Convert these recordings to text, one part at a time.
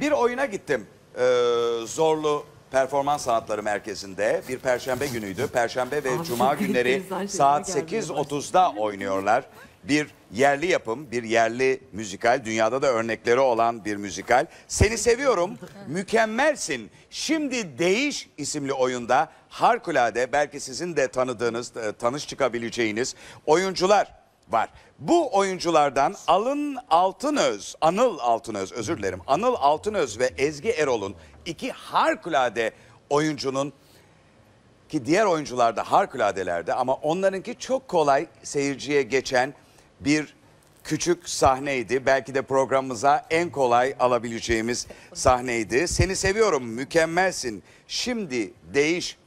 Bir oyuna gittim. Zorlu Performans Sanatları Merkezi'nde bir perşembe günüydü. Perşembe ve cuma günleri saat 8.30'da oynuyorlar. Bir yerli yapım, bir yerli müzikal. Dünyada da örnekleri olan bir müzikal. Seni seviyorum, mükemmelsin. Şimdi Değiş isimli oyunda harikulade, belki sizin de tanıdığınız, tanış çıkabileceğiniz oyuncular var. Bu oyunculardan Anıl Altınöz ve Ezgi Erol'un, iki harikulade oyuncunun, ki diğer oyuncular da harikuladelerde ama onlarınki çok kolay seyirciye geçen bir küçük sahneydi. Belki de programımıza en kolay alabileceğimiz sahneydi. Seni seviyorum, mükemmelsin. Şimdi Değiş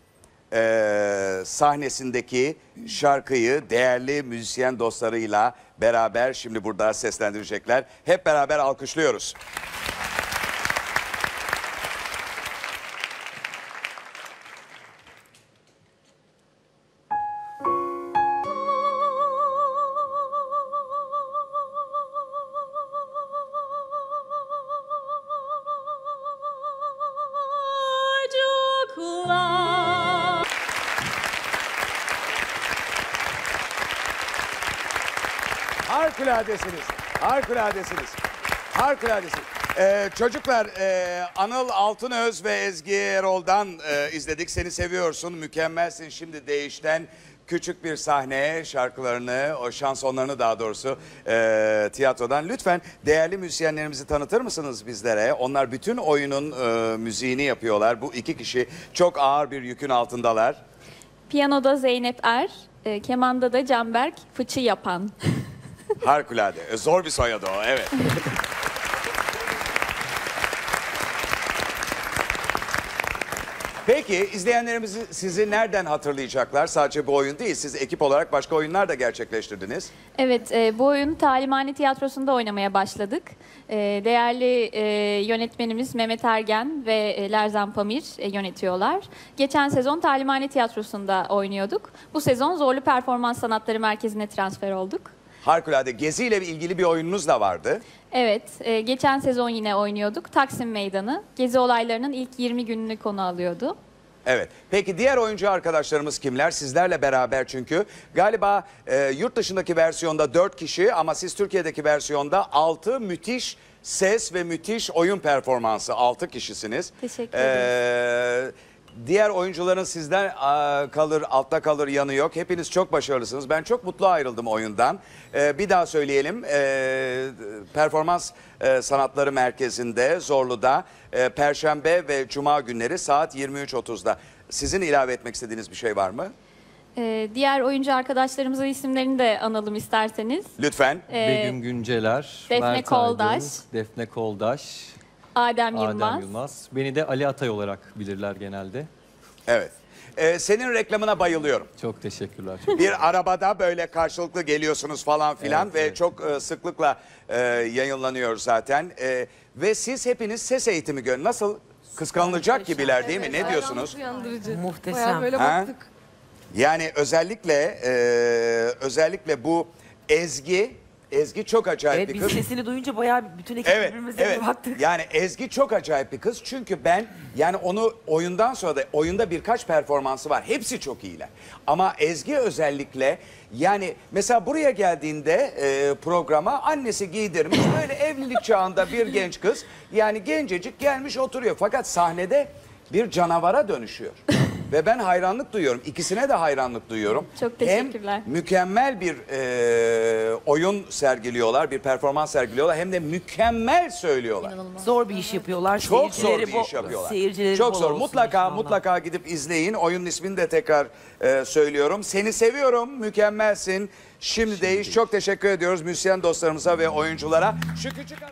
sahnesindeki şarkıyı değerli müzisyen dostlarıyla beraber şimdi burada seslendirecekler. Hep beraber alkışlıyoruz. Harikuladesiniz, harikuladesiniz, harikuladesiniz. Çocuklar, Anıl Altınöz ve Ezgi Erol'dan izledik. Seni seviyorsun, mükemmelsin. Şimdi Değiş'ten küçük bir sahne, şarkılarını, o şansonlarını daha doğrusu tiyatrodan. Lütfen değerli müzisyenlerimizi tanıtır mısınız bizlere? Onlar bütün oyunun müziğini yapıyorlar. Bu iki kişi çok ağır bir yükün altındalar. Piyanoda Zeynep Er, kemanda da Canberk, fıçı yapan. Harikulade. Zor bir soyadı o, evet. Peki, izleyenlerimiz sizi nereden hatırlayacaklar? Sadece bu oyun değil, siz ekip olarak başka oyunlar da gerçekleştirdiniz. Evet, bu oyun Talimani Tiyatrosu'nda oynamaya başladık. Değerli yönetmenimiz Mehmet Ergen ve Lerzan Pamir yönetiyorlar. Geçen sezon Talimani Tiyatrosu'nda oynuyorduk. Bu sezon Zorlu Performans Sanatları Merkezi'ne transfer olduk. Harikulade. Gezi ile ilgili bir oyununuz da vardı. Evet. Geçen sezon yine oynuyorduk. Taksim Meydanı. Gezi olaylarının ilk 20 gününü konu alıyordu. Evet. Peki diğer oyuncu arkadaşlarımız kimler? Sizlerle beraber çünkü. Galiba yurt dışındaki versiyonda 4 kişi ama siz Türkiye'deki versiyonda 6 müthiş ses ve müthiş oyun performansı. 6 kişisiniz. Teşekkür ederim. Diğer oyuncuların sizden kalır, altta kalır yanı yok. Hepiniz çok başarılısınız. Ben çok mutlu ayrıldım oyundan. Bir daha söyleyelim. Performans Sanatları Merkezi'nde, Zorlu'da, Perşembe ve Cuma günleri saat 23.30'da. Sizin ilave etmek istediğiniz bir şey var mı? Diğer oyuncu arkadaşlarımızın isimlerini de analım isterseniz. Lütfen. Begüm Günceler, Defne Koldaş. Defne Koldaş. Adem Yılmaz. Beni de Ali Atay olarak bilirler genelde. Evet. Senin reklamına bayılıyorum. Çok teşekkürler. Bir arabada böyle karşılıklı geliyorsunuz falan filan, evet, ve evet, çok sıklıkla yayınlanıyor zaten. Ve siz hepiniz ses eğitimi görün. Nasıl? Kıskanılacak muhteşem gibiler değil, evet, mi? Ne diyorsunuz? Muhteşem. Böyle baktık. Yani özellikle bu Ezgi çok acayip, evet, bir kız. Biz sesini duyunca bayağı bütün ekip, evet, birbirimize, evet, baktık. Yani Ezgi çok acayip bir kız. Çünkü ben yani onu oyundan sonra da, oyunda birkaç performansı var. Hepsi çok iyiler. Ama Ezgi özellikle yani mesela buraya geldiğinde programa annesi giydirmiş. Böyle evlilik çağında bir genç kız. Yani gencecik gelmiş oturuyor. Fakat sahnede bir canavara dönüşüyor. Ve ben hayranlık duyuyorum. İkisine de hayranlık duyuyorum. Çok teşekkürler. Hem mükemmel bir oyun sergiliyorlar, bir performans sergiliyorlar. Hem de mükemmel söylüyorlar. İnanılmaz. Zor bir iş yapıyorlar. Çok zor bir iş yapıyorlar. Seyircileri çok zor. Mutlaka gidip izleyin. Oyunun ismini de tekrar söylüyorum. Seni seviyorum, mükemmelsin. Şimdi Değiş. Çok teşekkür ediyoruz müzisyen dostlarımıza ve oyunculara. Şu küçük arayla...